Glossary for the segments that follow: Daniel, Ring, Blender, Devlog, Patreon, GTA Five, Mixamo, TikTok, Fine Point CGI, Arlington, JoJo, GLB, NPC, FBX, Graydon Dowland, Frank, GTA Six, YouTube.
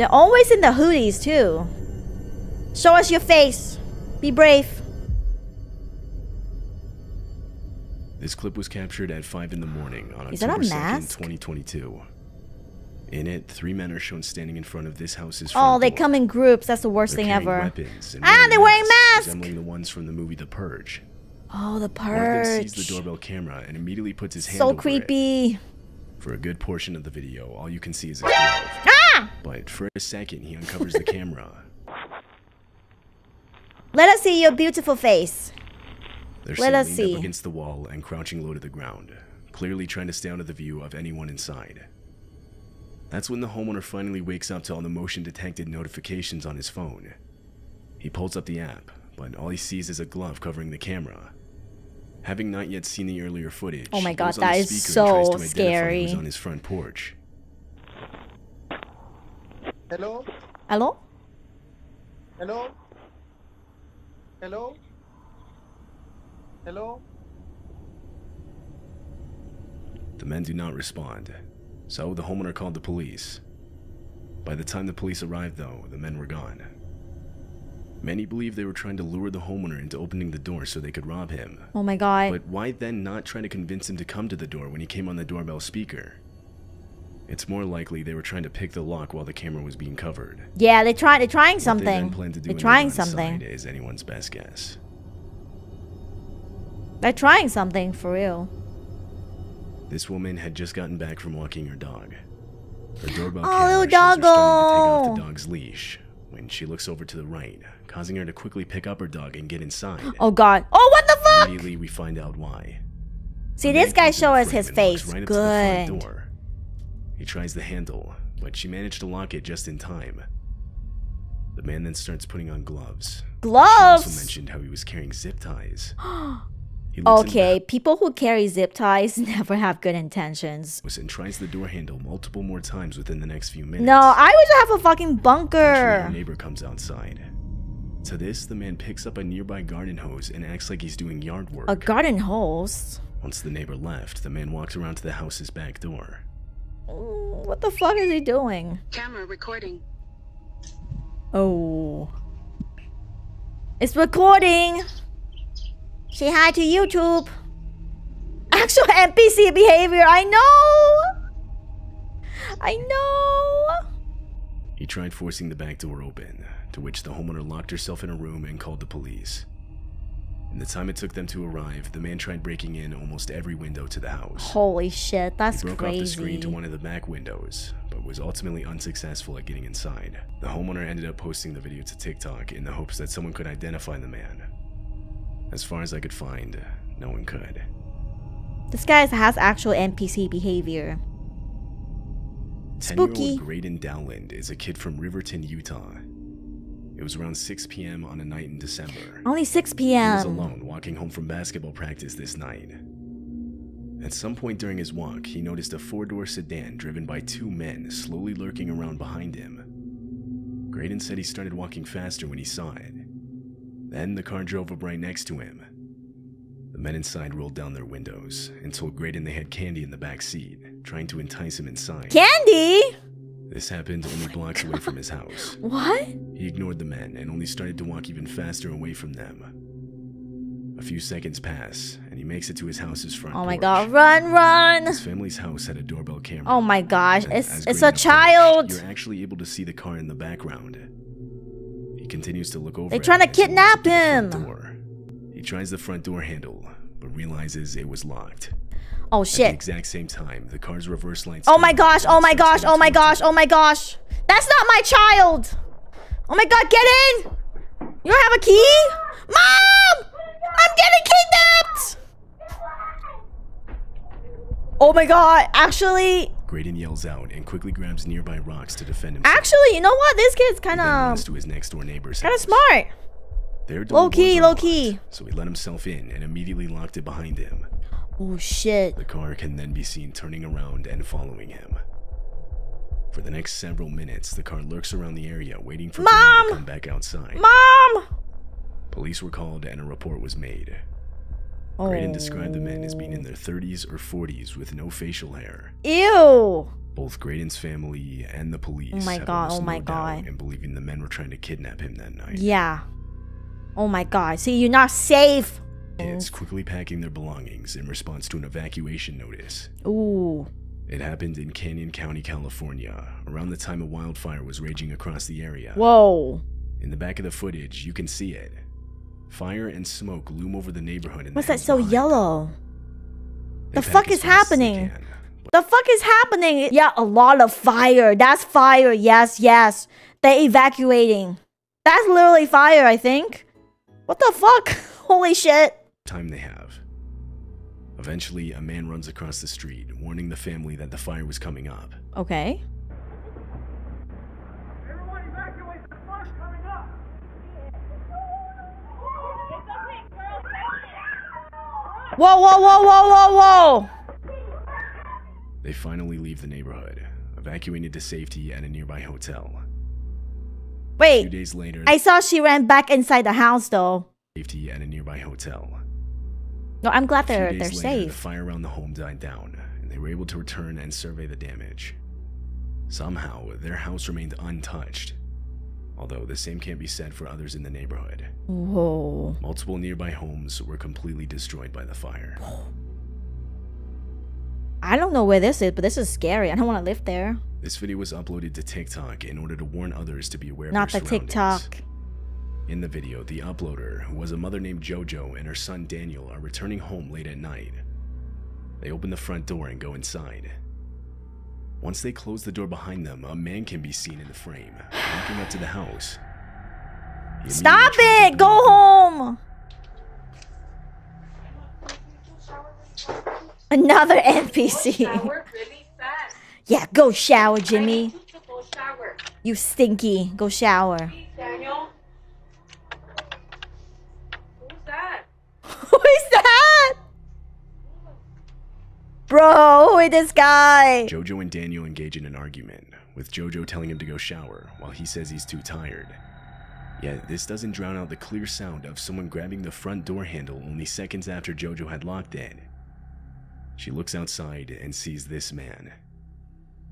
They're always in the hoodies too. Show us your face. Be brave. This clip was captured at 5 in the morning on October 2nd, 2022. In it, 3 men are shown standing in front of this house's front door. Oh, they come in groups. That's the worst thing ever. Weapons and they're wearing masks, resembling the ones from the movie The Purge. Oh, The Purge. One of them sees the doorbell camera and immediately puts his hand over it. So creepy. For a good portion of the video, all you can see is a glove. Ah! But for a second, he uncovers the camera. Let us see your beautiful face. They're leaned up against the wall and crouching low to the ground, clearly trying to stay out of the view of anyone inside. That's when the homeowner finally wakes up to all the motion-detected notifications on his phone. He pulls up the app, but all he sees is a glove covering the camera. Having not yet seen the earlier footage, oh my God, that is so scary. Who's on his front porch? Hello. Hello. Hello. Hello. Hello. The men do not respond. So the homeowner called the police. By the time the police arrived though, the men were gone. Many believe they were trying to lure the homeowner into opening the door so they could rob him. Oh my God. But why then not try to convince him to come to the door when he came on the doorbell speaker? It's more likely they were trying to pick the lock while the camera was being covered. Yeah, they're trying something. What they then plan to do is anyone's best guess. They're trying something for real. This woman had just gotten back from walking her dog. Her doorbell camera shows her starting to take off the dog's leash when she looks over to the right, causing her to quickly pick up her dog and get inside. Oh God! Oh, what the fuck! Immediately we find out why. See, this guy shows us his face. Right good. To the front door. He tries the handle, but she managed to lock it just in time. The man then starts putting on gloves. Gloves. She also mentioned how he was carrying zip ties. Okay, people who carry zip ties never have good intentions. And tries the door handle multiple more times within the next few minutes. No, I would have a fucking bunker. Our neighbor comes outside. To this, the man picks up a nearby garden hose and acts like he's doing yard work. A garden hose? Once the neighbor left, the man walks around to the house's back door. What the fuck is he doing? Camera recording. Oh. It's recording. Say hi to YouTube. Actual NPC behavior. I know. I know. He tried forcing the back door open, to which the homeowner locked herself in a room and called the police. In the time it took them to arrive, the man tried breaking in almost every window to the house. Holy shit, that's crazy. He broke off the screen to one of the back windows, but was ultimately unsuccessful at getting inside. The homeowner ended up posting the video to TikTok in the hopes that someone could identify the man. As far as I could find, no one could. This guy has actual NPC behavior. Spooky. 10-year-old Graydon Dowland is a kid from Riverton, Utah. It was around 6 p.m. on a night in December. Only 6 p.m. He was alone walking home from basketball practice this night. At some point during his walk, he noticed a 4-door sedan driven by 2 men slowly lurking around behind him. Graydon said he started walking faster when he saw it. Then the car drove up right next to him. The men inside rolled down their windows and told Graydon they had candy in the back seat, trying to entice him inside. Candy? This happened only blocks away from his house. What? He ignored the men and only started to walk even faster away from them. A few seconds pass, and he makes it to his house's front porch. Oh my God, run, run! His family's house had a doorbell camera. Oh my gosh, it's a child! You're actually able to see the car in the background. Continues to look over. They're trying to kidnap him. He tries the front door handle, but realizes it was locked. Oh shit! At the exact same time, the car's reverse lights. Oh my gosh! Oh my gosh! Oh my gosh! Oh my gosh! That's not my child! Oh my God! Get in! You don't have a key, Mom! I'm getting kidnapped! Oh my God! Actually. Graydon yells out and quickly grabs nearby rocks to defend himself. Actually, you know what? This kid's kind of smart. Low key. So he let himself in and immediately locked it behind him. Oh shit. The car can then be seen turning around and following him. For the next several minutes, the car lurks around the area waiting for Mom to come back outside. Mom! Police were called and a report was made. Graydon described the men as being in their 30s or 40s with no facial hair. Ew! both Graydon's family and the police. Oh my god, oh my god. And believing the men were trying to kidnap him that night. Yeah. Oh my god, see, you're not safe. It's quickly packing their belongings in response to an evacuation notice. Ooh. It happened in Canyon County, California, around the time a wildfire was raging across the area. Whoa. In the back of the footage, you can see it. Fire and smoke loom over the neighborhood. And what's that so yellow? The fuck is happening? The fuck is happening? Yeah, a lot of fire. That's fire. Yes, yes. They evacuating. That's literally fire, I think. What the fuck? Holy shit. Time they have. Eventually, a man runs across the street, warning the family that the fire was coming up. Okay. Everyone evacuate, the fire's coming up. Whoa, whoa, whoa, whoa, whoa, whoa. They finally leave the neighborhood, evacuated to safety at a nearby hotel. Wait, a few days later, I saw she ran back inside the house though. Safety at a nearby hotel. No, I'm glad they're safe. The fire around the home died down, and they were able to return and survey the damage. Somehow, their house remained untouched, although the same can't be said for others in the neighborhood. Whoa. Multiple nearby homes were completely destroyed by the fire. I don't know where this is, but this is scary. I don't want to live there. This video was uploaded to TikTok in order to warn others to be aware of their surroundings. Not the TikTok. In the video, the uploader, who was a mother named JoJo, and her son Daniel are returning home late at night. They open the front door and go inside. Once they close the door behind them, a man can be seen in the frame, walking up to the house. Stop it! Go home! Another NPC. Yeah, go shower, Jimmy. You stinky. Go shower. Daniel. Who's that? Who is that? Bro, who is this guy? JoJo and Daniel engage in an argument, with JoJo telling him to go shower while he says he's too tired. Yet this doesn't drown out the clear sound of someone grabbing the front door handle only seconds after JoJo had locked in. She looks outside and sees this man.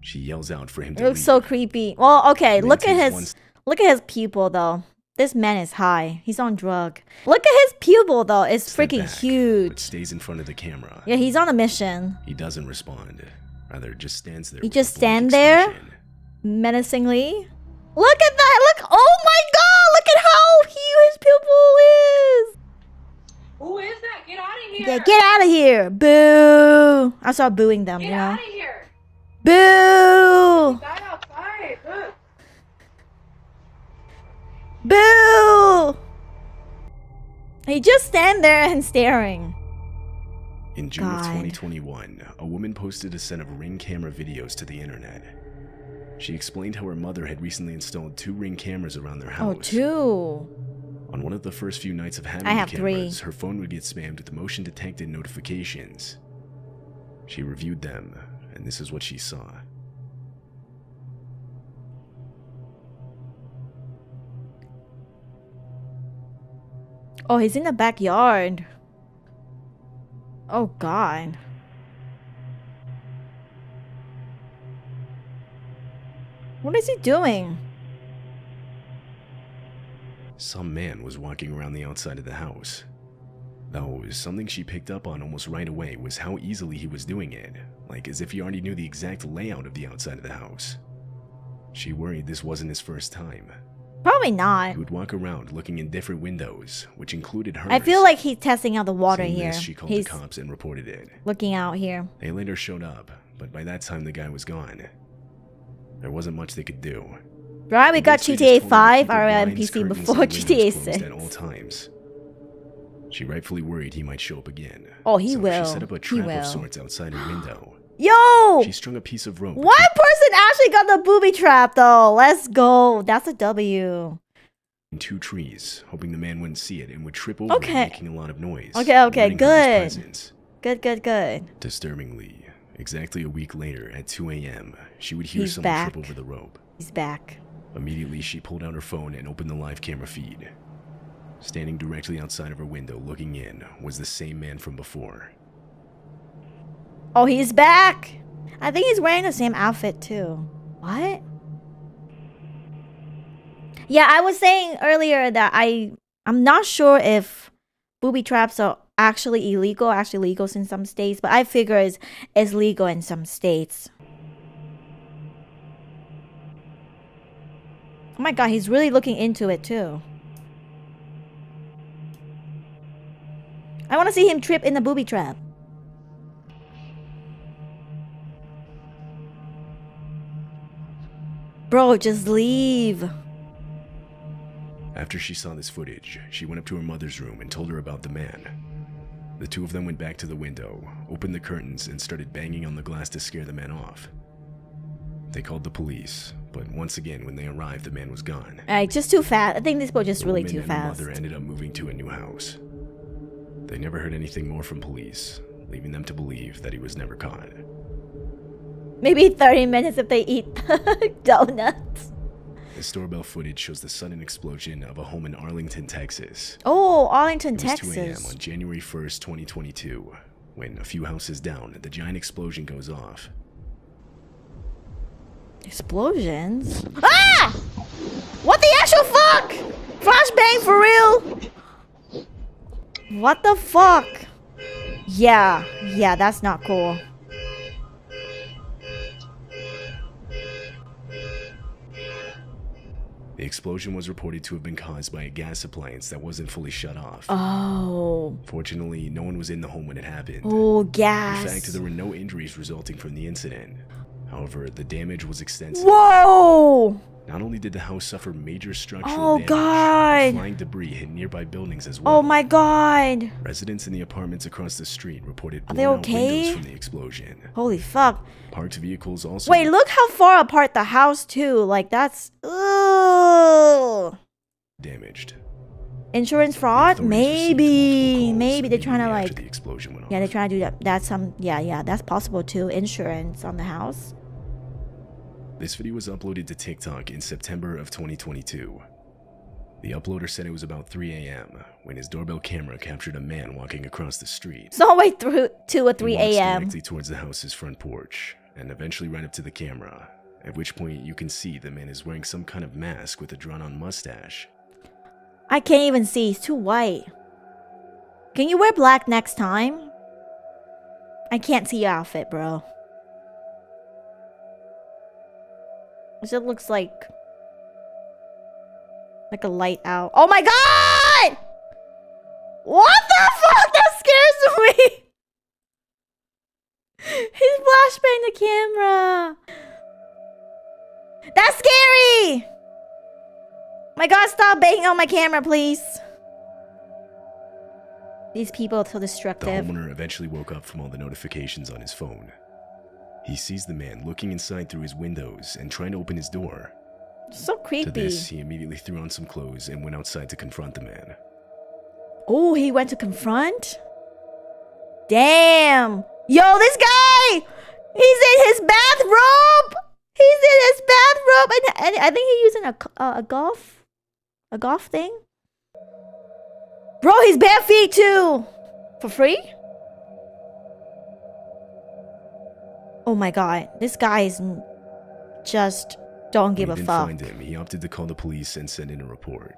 She yells out for him to leave. It looks so creepy. Well, okay, look at his pupil though. This man is high. He's on drug. Look at his pupil though. It's freaking huge. But stays in front of the camera. Yeah, he's on a mission. He doesn't respond. Rather, just stands there. He just stands there, menacingly. Look at that! Look! Oh my god! Look at how huge his pupil is. Who is that? Get out of here! Yeah, get out of here! Boo! I saw booing them. Get out of here! Boo! Get outside! Look. Boo! He just stand there and staring. In June of 2021, a woman posted a set of Ring camera videos to the internet. She explained how her mother had recently installed 2 Ring cameras around their house. Oh, 2. On one of the first few nights of having the cameras, her phone would get spammed with motion-detected notifications. She reviewed them, and this is what she saw. Oh, he's in the backyard. Oh, God. What is he doing? Some man was walking around the outside of the house. Though, something she picked up on almost right away was how easily he was doing it, like as if he already knew the exact layout of the outside of the house. She worried this wasn't his first time. Probably not. He would walk around looking in different windows, which included hers. I feel like he's testing out the water here. She called the cops and reported it. Looking out here. They later showed up, but by that time the guy was gone. There wasn't much they could do. Right, we got GTA 5 or MPC before GTA 6. At all times. She rightfully worried he might show up again. Oh, he will. She set up a trap of sorts outside her window. Yo! She strung a piece of rope. One person actually got the booby trap though. Let's go. That's a W. In 2 trees, hoping the man wouldn't see it and would trip over him, making a lot of noise. Okay, okay, good. Good, good, good. Disturbingly, exactly a week later at 2 a.m., she would hear someone trip over the rope. He's back. Immediately, she pulled out her phone and opened the live camera feed. Standing directly outside of her window, looking in, was the same man from before. Oh, he's back! I think he's wearing the same outfit too. What? Yeah, I was saying earlier that I'm not sure if booby traps are actually illegal, actually legal in some states, but I figure it's legal in some states. Oh my god, he's really looking into it too. I want to see him trip in the booby trap. Bro, just leave. After she saw this footage, she went up to her mother's room and told her about the man. The two of them went back to the window, opened the curtains, and started banging on the glass to scare the man off. They called the police, but once again, when they arrived, the man was gone. Alright, just too fast. I think this boy just really too fast. The woman and her mother ended up moving to a new house. They never heard anything more from police, leaving them to believe that he was never caught. Maybe 30 minutes if they eat donuts. This doorbell footage shows the sudden explosion of a home in Arlington, Texas. Oh, Arlington, Texas. It was 2 a.m. on January 1st, 2022, when a few houses down, the giant explosion goes off. Explosions? Ah! What the actual fuck? Flashbang for real? What the fuck? Yeah, yeah, that's not cool. The explosion was reported to have been caused by a gas appliance that wasn't fully shut off. Oh. Fortunately, no one was in the home when it happened. Oh, gas. In fact, there were no injuries resulting from the incident. However, the damage was extensive. Whoa! Not only did the house suffer major structural damage, but flying debris hit nearby buildings as well. Oh my god! Residents in the apartments across the street reported blown out windows from the explosion. Holy fuck! Parked vehicles also. Wait, look how far apart the house too. Like that's damaged. Insurance fraud? Maybe. Maybe they're trying to like. The explosion went off. Yeah, they're trying to do that. That's some. Yeah, yeah, that's possible too. Insurance on the house. This video was uploaded to TikTok in September of 2022. The uploader said it was about 3 a.m. when his doorbell camera captured a man walking across the street. So way through 2 or 3 a.m. directly towards the house's front porch and eventually right up to the camera, at which point you can see the man is wearing some kind of mask with a drawn-on mustache. I can't even see. He's too white. Can you wear black next time? I can't see your outfit, bro. It looks like a light out. Oh my god! What the fuck? That scares me! He's flashbanging the camera. That's scary! My god, stop banging on my camera, please. These people are so destructive. The homeowner eventually woke up from all the notifications on his phone. He sees the man looking inside through his windows and trying to open his door. So creepy. To this, he immediately threw on some clothes and went outside to confront the man. Oh, he went to confront? Damn. Yo, this guy! He's in his bathrobe! He's in his bathrobe! And I think he's using a golf thing. Bro, he's bare feet too! For free? Oh my god, this guy is just don't give a fuck. When he didn't find him, he opted to call the police and send in a report.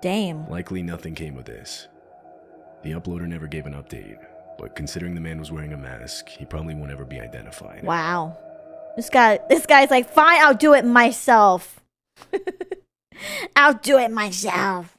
Damn. Likely nothing came of this. The uploader never gave an update, but considering the man was wearing a mask, he probably won't ever be identified. Wow. This guy's like, fine, I'll do it myself. I'll do it myself.